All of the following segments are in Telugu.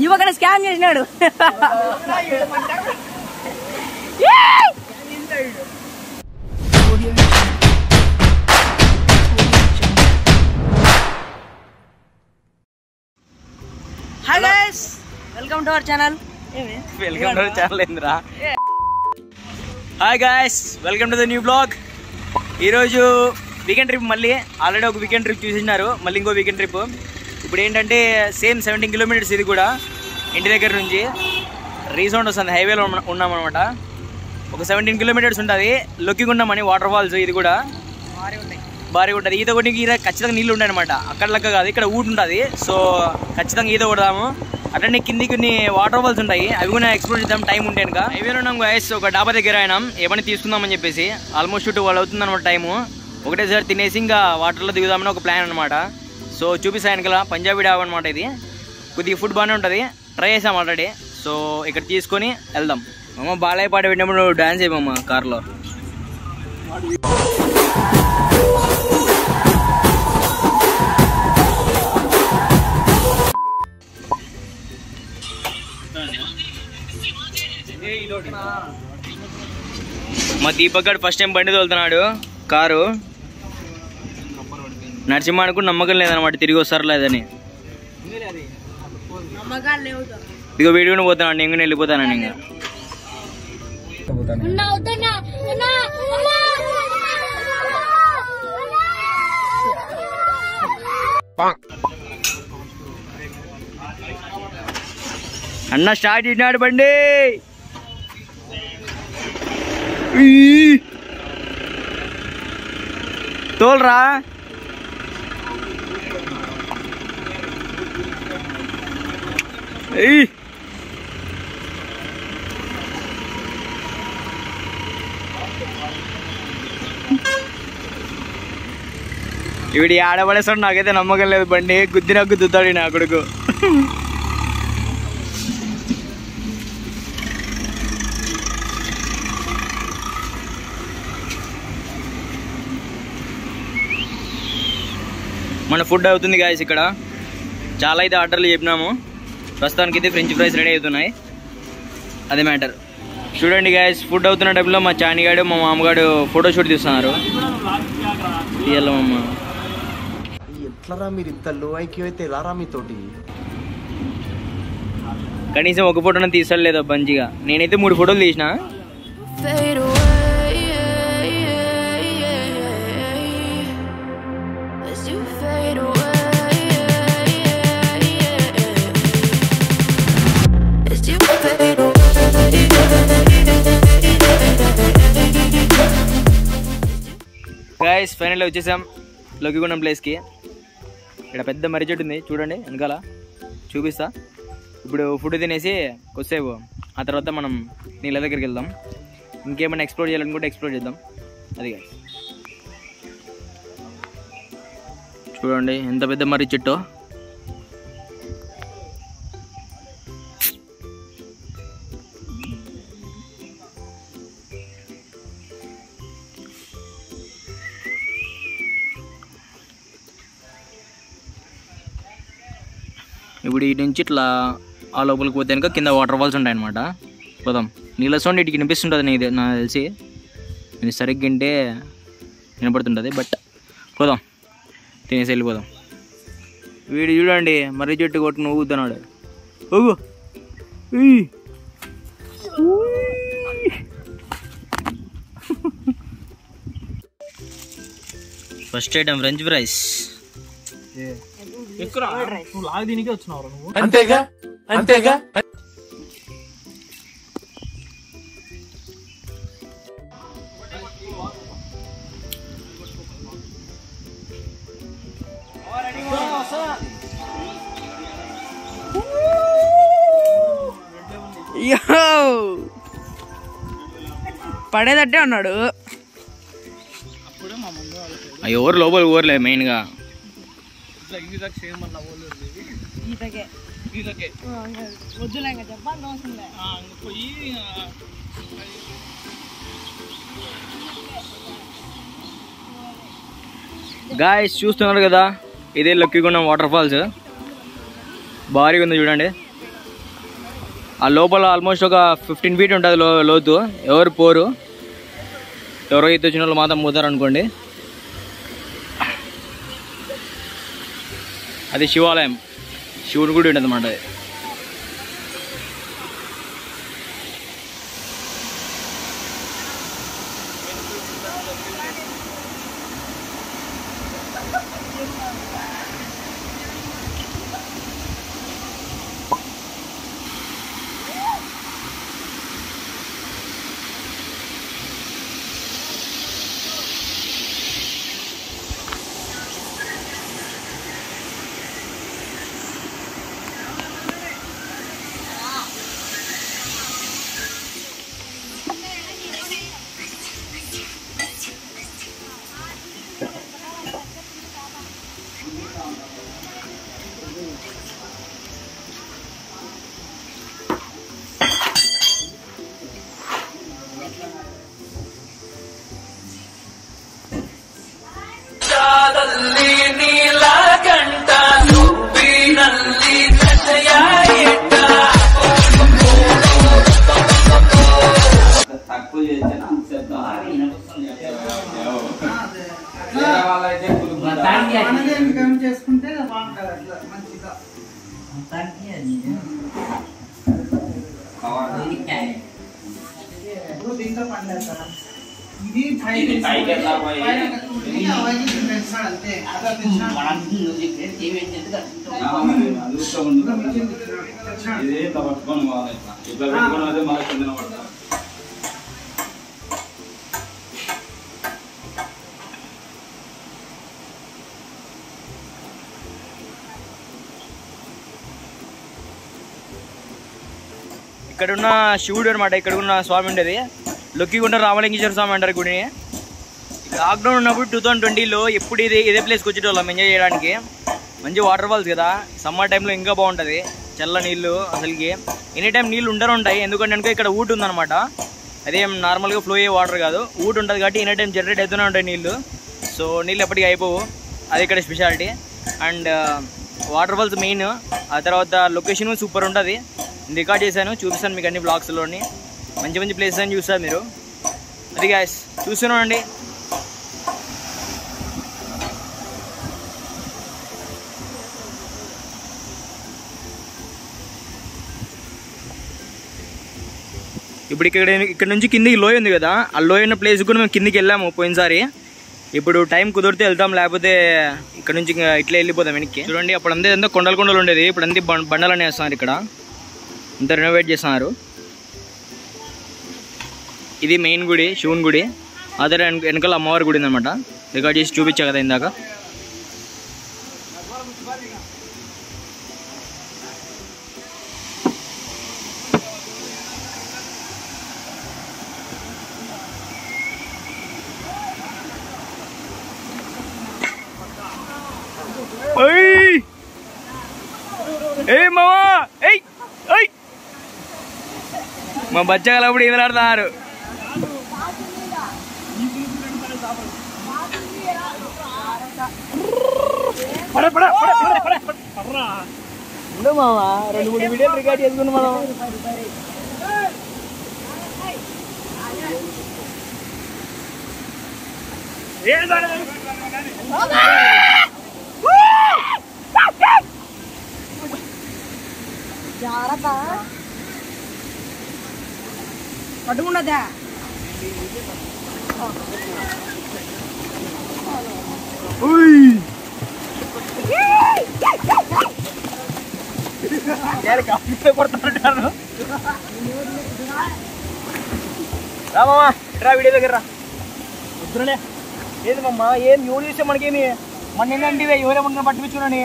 You were gonna scam me, no? Hi guys, welcome to our channel. Welcome to our channel, Indra. Hi guys, welcome to the new vlog. Iroju weekend trip Malli. Already a weekend trip choose naru. Malingo weekend trip. Today same 17 kilometers idi kuda. Indiragar nunchi. Resort on highway lo unna manamata. Ok 17 kilometers untadi. Lokigunda mani waterfalls idi kuda. Bari untadi. Ido konni ira kachithanga neelu undayi anamata. Akkada lakka kaadu ikkada ood untadi. So kachithanga ido kodadamu. అట్లనే కింది కొన్ని వాటర్ ఫాల్స్ ఉంటాయి అవి కూడా ఎక్స్ప్లోర్ చేద్దాం టైం ఉంటే కనుక హైవేలో ఉన్నాం గైస్ ఒక డాబా దగ్గర అయినాం ఏమని తీసుకుందామని చెప్పేసి ఆల్మోస్ట్ 12 అవుతుంది అనమాట టైము ఒకటేసారి తినేసి ఇంకా వాటర్లో దిగుదామని ఒక ప్లాన్ అనమాట సో చూపిస్తాను కదా పంజాబీ డాబా అనమాట ఇది కొద్దిగా ఫుడ్ బాగానే ఉంటుంది ట్రై చేసాం ఆల్రెడీ సో ఇక్కడ తీసుకొని వెళ్దాం అమ్మ బాలయ్య పాట విన్నప్పుడు డాన్స్ చేయమమ్మ కార్లో మా దీపక్ గారు ఫస్ట్ టైం బండి తోలుతున్నాడు కారు నరసింహానికి నమ్మకం లేదన్నమాట తిరిగి వస్తారు లేదని ఇదిగో వీడియోని పోతున్నాడు నేను వెళ్ళిపోతాను ఇంకా అన్న స్టార్ట్ చేసినాడు బండి తోలరా ఇవిడి ఆడబడేసాడు నాకైతే నమ్మకం లేదు బండి గుద్ది నాకు గుద్దుతాడు నా కొడుకు మన ఫుడ్ అవుతుంది గాయస్ ఇక్కడ చాలా అయితే ఆర్డర్లు చెప్పినాము ప్రస్తుతానికి అయితే ఫ్రెంచ్ ఫ్రైస్ రెడీ అవుతున్నాయి అదే మ్యాటర్ చూడండి గాయస్ ఫుడ్ అవుతున్న టైంలో మా చానిగాడు మా మామగాడు ఫోటోషూట్ తీస్తున్నారు కనీసం ఒక ఫోటోనే తీసలేదు మంచిగా నేనైతే 3 ఫోటోలు తీసిన గైస్ ఫైనల్ వచ్చేసాం లొకిగుండం ప్లేస్కి ఇక్కడ పెద్ద మర్రి చెట్టు ఉంది చూడండి వెనకాల చూపిస్తా ఇప్పుడు ఫుడ్ తినేసి కొద్దిసేపు ఆ తర్వాత మనం నీళ్ళ దగ్గరికి వెళ్దాం ఇంకేమైనా ఎక్స్ప్లోర్ చేయాలనుకుంటే ఎక్స్ప్లోర్ చేద్దాం అది గైస్ చూడండి ఎంత పెద్ద మర్రి చెట్టు ఇప్పుడు ఇటు నుంచి ఇట్లా ఆ లోపలికి పోతే కనుక కింద వాటర్ ఫాల్స్ ఉంటాయన్నమాట పోదాం నీళ్ళ సౌండ్ ఇటుకి వినిపిస్తుంటుంది నీకు నాకు తెలిసి నేను సరిగ్గా అంటే వినపడుతుంటుంది బట్ పోదాం తినేసి వెళ్ళిపోదాం వీడు చూడండి మర్రి చెట్టు కొట్టుకుని ఊగుతున్నాడు ఊగు ఫస్ట్ ఐటమ్ ఫ్రెంచ్ ఫ్రైస్ దీనికే వచ్చినావు అంతేగా అంతేగా పడేదట్టే అన్నాడు ఎవరు లోపల ఊర్లే మెయిన్గా Guys, చూస్తున్నారు కదా ఇదే లక్కిగొండ వాటర్ ఫాల్స్ భారీగా ఉంది చూడండి ఆ లోపల ఆల్మోస్ట్ ఒక 15 feet ఉంటది లోతు ఎవరు పోరు ఎవరో ఇటు వచ్చినోళ్ళు మాత్రం పోతారు అనుకోండి అది శివాలయం శివుడి గుడి ఉంటదన్నమాట ఇక్కడ ఉన్న శివుడు అన్నమాట ఇక్కడ ఉన్న స్వామి ఉండేది లొక్కిగొండ రామలింగేశ్వర స్వామి అంటారు గుడిని లాక్డౌన్ ఉన్నప్పుడు 2020లో ఎప్పుడు ఇదే ప్లేస్కి వచ్చేటోళ్ళం ఎంజాయ్ చేయడానికి మంచి వాటర్ ఫాల్స్ కదా సమ్మర్ టైంలో ఇంకా బాగుంటుంది చల్ల నీళ్ళు అసలుకి ఎనీ టైం నీళ్ళు ఉంటాయి ఎందుకంటే కనుక ఇక్కడ ఊటు ఉందన్నమాట అదేం నార్మల్గా ఫ్లో అయ్యే వాటర్ కాదు ఊటు ఉంటుంది కాబట్టి ఎనీ టైం జనరేట్ అవుతూనే ఉంటాయి నీళ్ళు సో నీళ్ళు ఎప్పటికీ అయిపోవు అది ఇక్కడ speciality and water falls main ఆ తర్వాత లొకేషన్ సూపర్ ఉంటుంది రికార్డ్ చేశాను చూపిస్తాను మీకు అన్ని బ్లాగ్స్లోని మంచి మంచి ప్లేసెస్ అని చూస్తారు మీరు అది గాయస్ చూస్తున్నానండి ఇప్పుడు ఇక్కడ నుంచి కిందికి లోయ ఉంది కదా ఆ లోయ ఉన్న ప్లేస్ కూడా మేము కిందికి వెళ్ళాము పోయినసారి ఇప్పుడు టైం కుదిరితే వెళ్తాం లేకపోతే ఇక్కడ నుంచి ఇట్లా వెళ్ళిపోతాం వెనక్కి చూడండి అప్పుడు అంతే అంతా కొండలు ఉండేది ఇప్పుడు అంతే బండలనే వేస్తున్నారు ఇక్కడ ఇంత రెనోవేట్ చేస్తున్నారు ఇది మెయిన్ గుడి శివుని గుడి అదే వెనకాల అమ్మవారి గుడి ఉందన్నమాట రికార్డ్ చేసి చూపించా కదా ఇందాక మా బచ్చగాలప్పుడు ఎదులాడుతున్నారు మామా 2-3 వీడియోలు రికార్డ్ చేసుకున్నాం మనం జాగ్రత్త పట్టుకున్నదా పడుతుంటారు రామా ఇట్రా వీడియో దగ్గర రా వద్దులే లేదు మమ్మా ఏం ఎవరు చూస్తే మనకేమి మన ఏంటంటే ఎవరేమన్నా పట్టించుకున్నాను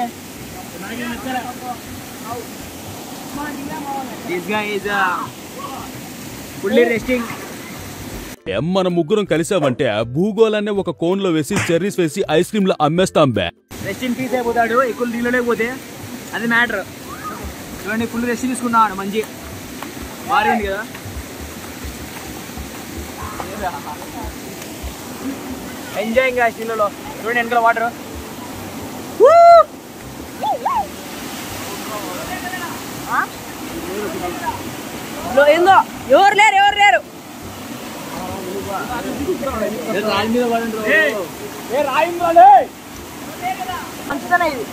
మన ముగ్గురం కలిసామంటే భూగోళాన్ని ఒక కోన్ లో వేసి చెర్రీస్ వేసి ఐస్ క్రీమ్ లో అమ్మేస్తాం బే రెస్టింగ్ పీస్ అయిపోతాడు ఎక్కువ నీళ్ళలో పోతే అది మ్యాటర్ చూడండి ఫుల్ రెస్ట్ తీసుకున్నాడు మంచి భారీ ఉంది కదా ఎంజాయింగ్ నీళ్ళలో చూడండి వెనకాల వాటర్. ఏందో ఎవరు లేరు, ఎవరు లేరు. మంచిదనా ఇది?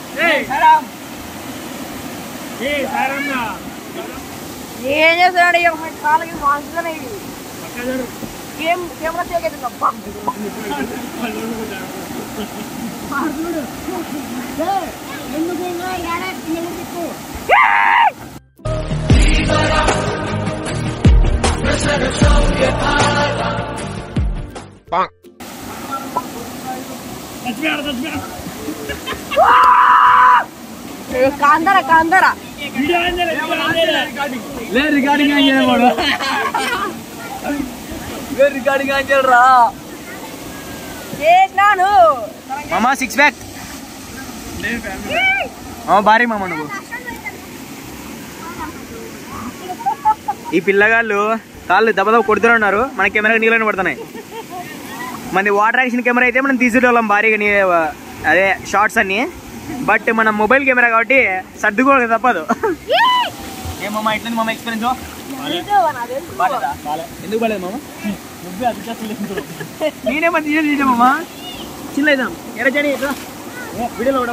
ఏం చేస్తాడు కాళ్ళకి? మంచిదనా ఇది? కెమెరా చేయ कांदरा कांदरा ले रिगार्डिंग आंजल बोलो ले रिगार्डिंग आंजल रा एक नानु मामा सिक्स पैक ले हां बारी मामा नु ई पिल्लगाल्लू కాళ్ళు దెబ్బ దెబ్బ కొడుతున్నారు. మన కెమెరాకి నీళ్ళని పడుతున్నాయి. మన వాటర్ యాక్షన్ కెమెరా అయితే మనం తీసుకురావాళ్ళం భారీగా నీ అదే షార్ట్స్ అన్ని. బట్ మన మొబైల్ కెమెరా కాబట్టి సర్దుకోవడం తప్పదు. ఏమమ్మా ఇట్లా మా ఎక్స్పీరియన్స్ ఎందుకు బాగాలేదు మామ? నేనేమో తీసేమ్మా చిన్న ఇద్దాం ఎలా చేయని వీడియోలో కూడా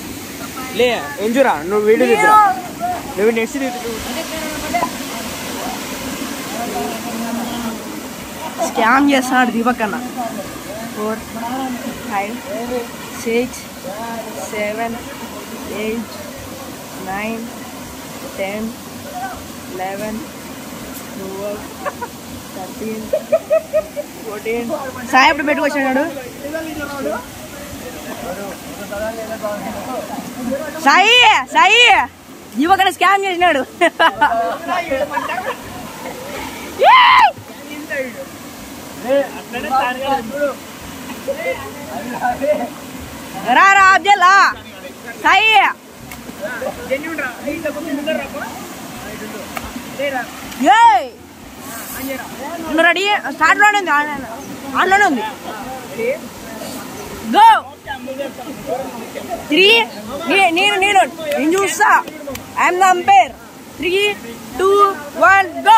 లే ఎంజురా నువ్వు వీడియో తీద్దురా నువ్వు నెక్స్ట్ స్కామ్ చేస్తున్నాడు దీపక్ అన్న. 4 5 6 7 8 9 10 11 12 13 14 సాయి అప్పుడు పెట్టుకొచ్చాడు సాయి. సాయి దీపక్ అన్న స్కామ్ చేసినాడు. రా రా అబ్జల్లా సాయి రెడీ స్టార్ట్లోనే ఉంది, ఆన్లోనే ఉంది. 3 నేను చూస్తా. I'm the umpire. 3 2 1 గో.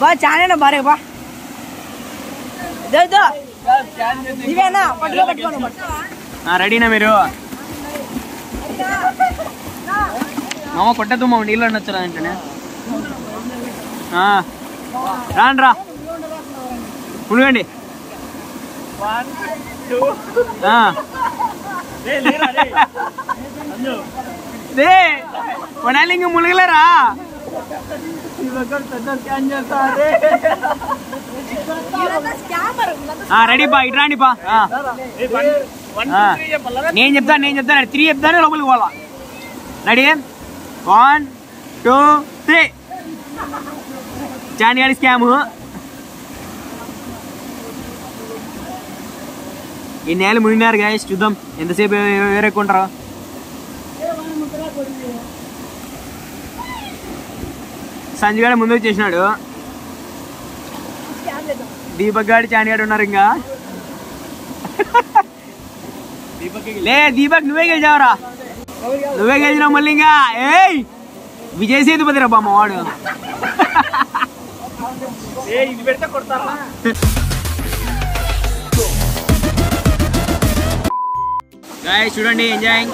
बा चाने ना बारे बा दो दिव्या ना पटको पटको ना रेडी ना मेरे मामा कोट्टा तुम मामा नीला नचरा इंटरने हाँ रान रा पुण्यंडी 1 2 हाँ ले ले रा ले अंजो ले बनालेंगे मुलगला रा రెడీ బా ఇటు రాండి బా. నేను చెప్తాను 3 చెప్తాను లోపలికి పోవాలా. రెడీ 1 2 3 జాని గారి స్కామ్. ఈ నేల మునిగినారు గాయస్. చూద్దాం ఎంతసేపు వేరేకుంటారో. సంజుగాడు ముందు వచ్చేసినాడు. దీపక్ గాడు చానిగాడు ఉన్నారు. ఇంకా లే దీపక్ నువ్వే గెలిచావురా, నువ్వే గెలిచినావు. మళ్ళీ ఇంకా ఏయ్ విజయ్ సేతుపతి రా బామ్మ వాడు. చూడండి ఎంజాయింగ్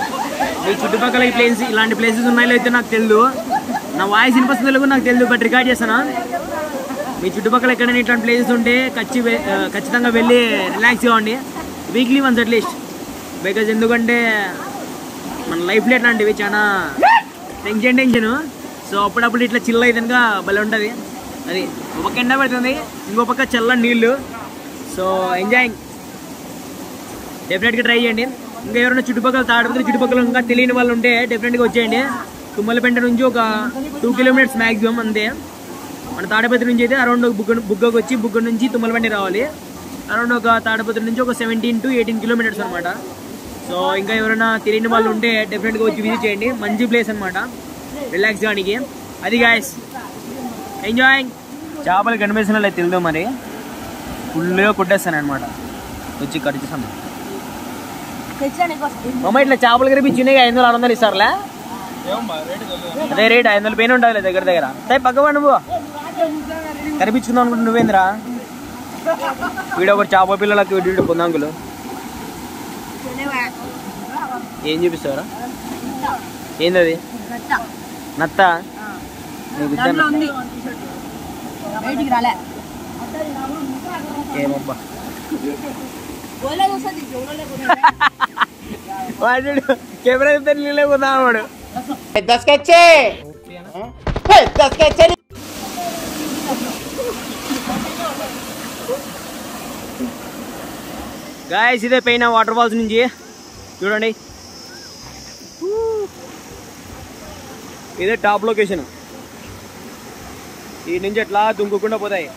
ఈ చుట్టుపక్కల ఈ ప్లేస్ ఇలాంటి ప్లేసెస్ ఉన్నాయో అయితే నాకు తెలియదు, నా వాయిస్ వినిపిస్తుందో లేదో నాకు తెలియదు, బట్ రికార్డ్ చేస్తాను. మీ చుట్టుపక్కల ఎక్కడైనా ఇట్లాంటి ప్లేసెస్ ఉంటే ఖచ్చితంగా వెళ్ళి రిలాక్స్ కావండి, వీక్లీ వన్స్ అట్లీస్ట్. బికాజ్ ఎందుకంటే మన లైఫ్లో ఇట్లాంటివి చాలా టెన్షన్, సో అప్పుడప్పుడు ఇట్లా చిల్ అయితే కనుక భలే ఉంటుంది. అది ఒక పక్క ఎండ పెడుతుంది, ఇంకో పక్క చల్ల నీళ్ళు, సో ఎంజాయింగ్. డెఫినెట్గా ట్రై చేయండి. ఇంకా ఎవరైనా చుట్టుపక్కల తాడిపత్రి చుట్టుపక్కల ఇంకా తెలియని వాళ్ళు ఉంటే డెఫినెట్గా వచ్చేయండి. తుమ్మలపేట నుంచి ఒక 2 కిలోమీటర్స్ మ్యాక్సిమం, అంతే. మన తాడిపత్రి నుంచి అయితే అరౌండ్ బుగ్గకు వచ్చి బుగ్గ నుంచి తుమ్మలపండి రావాలి. అరౌండ్ ఒక తాడిపత్రి నుంచి ఒక 17 to 18 కిలోమీటర్స్ అనమాట. సో ఇంకా ఎవరైనా తెలియని వాళ్ళు ఉంటే డెఫినెట్గా వచ్చి విజిట్ చేయండి. మంచి ప్లేస్ అనమాట రిలాక్స్ కావడానికి. అది గాయస్ ఎంజాయింగ్. చేపలు కనిపిస్తున్నా తెలియదు మరి, ఫుల్గా కొట్టేస్తాను అనమాట వచ్చి కడిచేస్తాను. మమ్మ ఇట్లా చేపలు కనిపించినాయి 500-600 ఇస్తారులే, అదే రేట్ 500 పైన ఉంటుంది దగ్గర దగ్గర. సరే పక్కవా, నువ్వు కనిపించుకుందాం అనుకుంటు నువ్వేంద్రా వీడు ఒకటి చేప పిల్లలకి వీడు పొందాంకులు ఏం చూపిస్తారా? ఏందది? నత్త ఏమబ్బా వాడు కెమెరా నీళ్ళే పోతాడు. గాయస్ ఇదే పైన వాటర్ ఫాల్స్ నుంచి చూడండి, ఇదే టాప్ లొకేషన్. ఈ నుంచి అట్లా దుంకకుండా పోతాయి.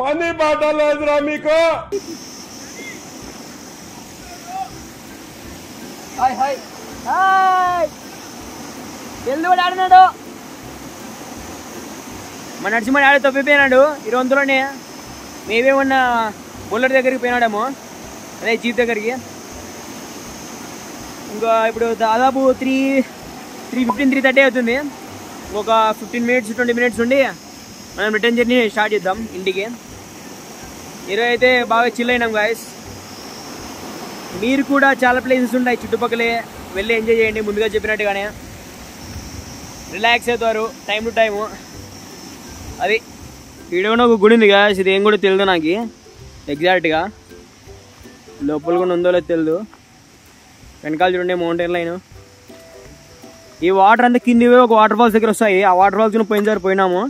పని బాట లేదురా మీకు. తెలుగుడు ఆడినాడు, మన నరసింహ ఆడి తప్పిపోయినాడు ఈ రొంతలోనే. మేమేమన్నా బుల్లర్ దగ్గరికి పోయినాడేమో, అదే జీప్ దగ్గరికి. ఇంకా ఇప్పుడు దాదాపు 3:15, 3:30 అవుతుంది. ఒక 15 minutes, 20 minutes ఉండి మనం రిటర్న్ జర్నీ స్టార్ట్ చేద్దాం ఇంటికి. ఈరోజు అయితే బాగా చిల్ అయినాం గాయస్. మీరు కూడా చాలా ప్లేసెస్ ఉంటాయి చుట్టుపక్కలే, వెళ్ళి ఎంజాయ్ చేయండి. ముందుగా చెప్పినట్టుగానే రిలాక్స్ అవుతారు టైం టు టైము. అది ఈడేమో ఒక గుడి ఉంది గాయస్, ఇది ఏం కూడా తెలియదు నాకు ఎగ్జాక్ట్గా, లోపల కూడా ఉందో లేదో తెలియదు. వెనకాల చూడండి మౌంటైన్ లైన్. ఈ వాటర్ అంతా కింది ఒక వాటర్ ఫాల్స్ దగ్గర వస్తాయి. ఆ వాటర్ ఫాల్స్ని పోయినసారి పోయినాము,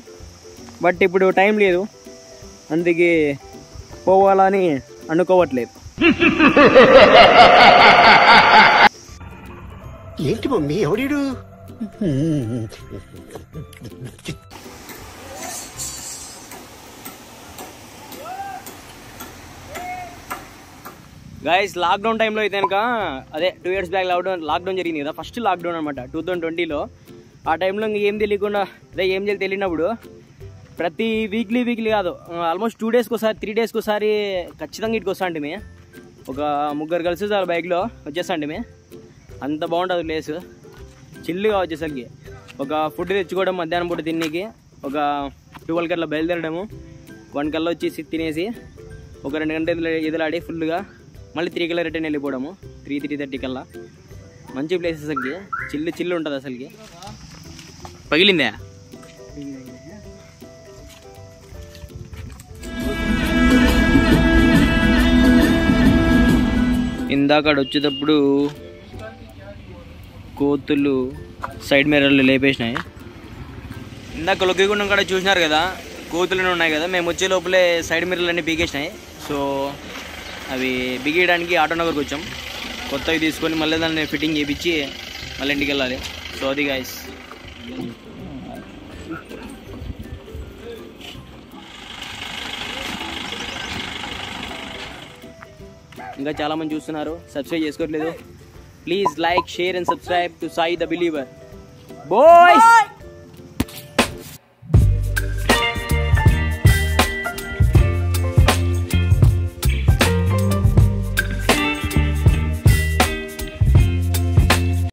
బట్ ఇప్పుడు టైం లేదు అందుకే పోవాలని అనుకోవట్లేదు. ఏంటి మమ్మీ ఎవడు? గైస్ లాక్డౌన్ టైంలో అయితే కనుక, అదే 2 years బ్యాక్ లాక్డౌన్ జరిగింది కదా, ఫస్ట్ లాక్డౌన్ అనమాట 2020లో. ఆ టైంలో ఇంక ఏం తెలియకుండా, అదే ఏం చేయాలి తెలియనప్పుడు ప్రతి వీక్లీ కాదు, ఆల్మోస్ట్ 2 days ఒకసారి 3 days ఒకసారి ఖచ్చితంగా ఇటుకు వస్తా అండి. ఒక 3 కలిసి చాలా బైక్లో వచ్చేస్తా అండి. అంత బాగుంటుంది ప్లేస్, చిల్లుగా వచ్చేసరికి. ఒక ఫుడ్ తెచ్చుకోవడం మధ్యాహ్నం పూట తినేకి, ఒక 12 గంటల బయలుదేరడము, 1 వచ్చేసి తినేసి ఒక 2 గంటలు ఎదులాడి ఫుల్గా మళ్ళీ 3 రిటర్న్ వెళ్ళిపోవడము 3:30 కల్లా. మంచి ప్లేసెస్ అసలుకి, చిల్లు ఉంటుంది అసలుకి. పగిలిందా? ఇందాక వచ్చేటప్పుడు కోతులు సైడ్ మిర్రర్లు లేపేసినాయి. ఇందాక లొక్కిగుండం కూడా చూసినారు కదా, కోతులు ఉన్నాయి కదా, మేము వచ్చే లోపలే సైడ్ మిర్రర్లు అన్నీ పీకేసినాయి. సో అవి బిగియడానికి ఆటోనగర్కి వచ్చాం, కొత్తవి తీసుకొని మళ్ళీ దాన్ని ఫిట్టింగ్ చేయించి మళ్ళీ ఇంటికి వెళ్ళాలి. సో అది గాయస్. ఇంకా చాలామంది చూస్తున్నారు, సబ్స్క్రైబ్ చేసుకోవట్లేదు. Please like, share and subscribe to Sai the believer boys.